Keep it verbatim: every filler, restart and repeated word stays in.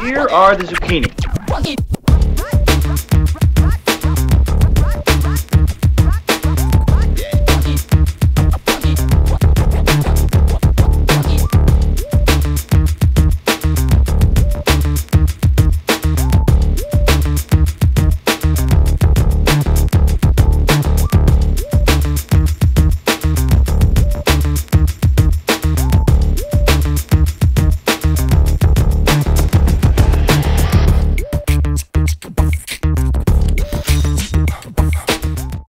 Here are the zucchini.